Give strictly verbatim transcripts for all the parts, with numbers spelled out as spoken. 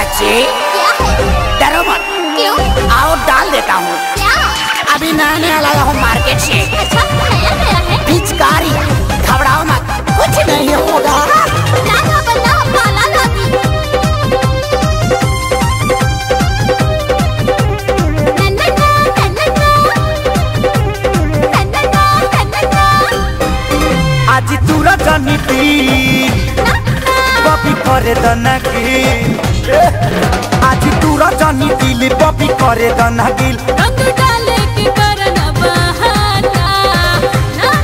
बच्चे डरो मत। क्यों? आओ डाल देता हूँ। अभी नया नया लाया हूँ मार्केट से। अच्छा, नया नया है? पिचकारी, घबराओ मत, कुछ नहीं होगा। आज तूरा जानी बॉबी करे दना गिल। आज तूरा जानी दिल बॉबी करे दना गिल। रंग डाले के करना बहाना ना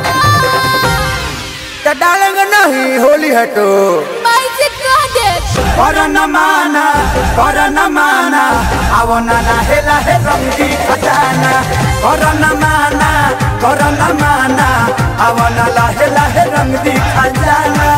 ना डालेंगे नहीं होली है तो करा ना माना, करा ना माना, आओ ना हेला है रंग की खजाना। करा ना माना, करा ना माना, आओ ना हेला है रंग की खजाना।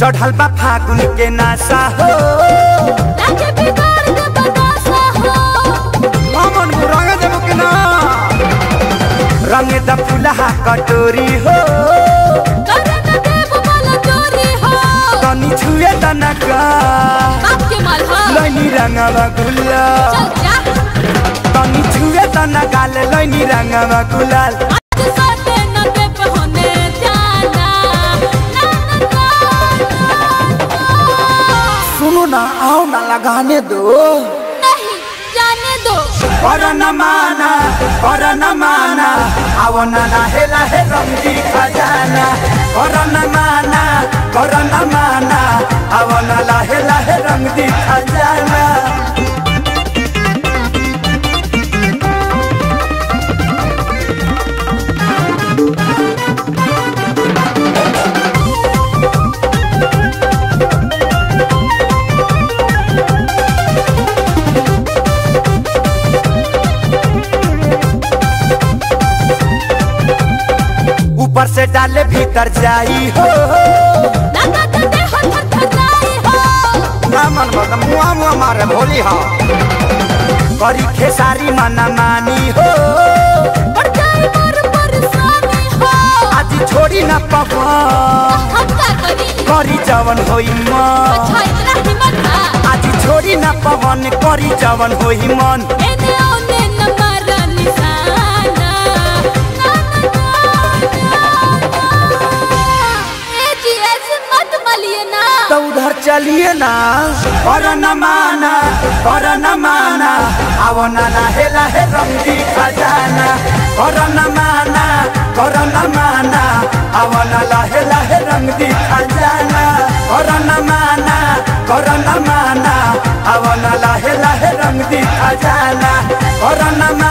चढ़ल बा फागुन के नासा हो, लागे बिगाड़ के बतासा हो, मामन को रंग दे मुकना, रंग दा फुलहा कटोरी हो, करे ना देव वाला चोरी हो, तनी छुए तना का, बाप के माल हो, लैनी रंगवा गुलाल, चल जा, तनी छुए तना गाल, लैनी रंगवा गुलाल। आओ ना लगाने दो, नहीं जाने दो। करा ना माना, करा ना माना, आओ ना हेला है रंग की खजाना। करा ना माना, करा ना माना, आओ ना हेला है रंग की खजाना। ऊपर से डाले भीतर जाई हो, लगा दे हो थर जाई हो, मन मत मुआ मुआ मारे भोली हो, करी खेसारी मना मानी हो, बड़काई मोर परेशानी हो, आज छोड़ी ना पावा, करी जवन होई मन, आज छोड़ी ना पवन, करी जवन होई मन। तो उधर चलिए ना। करा ना माना, करा ना माना, आओ ना हेला है रंग की खजाना। करा ना माना, करा ना माना, आओ ना हेला है रंग की खजाना। करा ना माना, करा ना माना, आओ ना हेला है रंग की खजाना। करा ना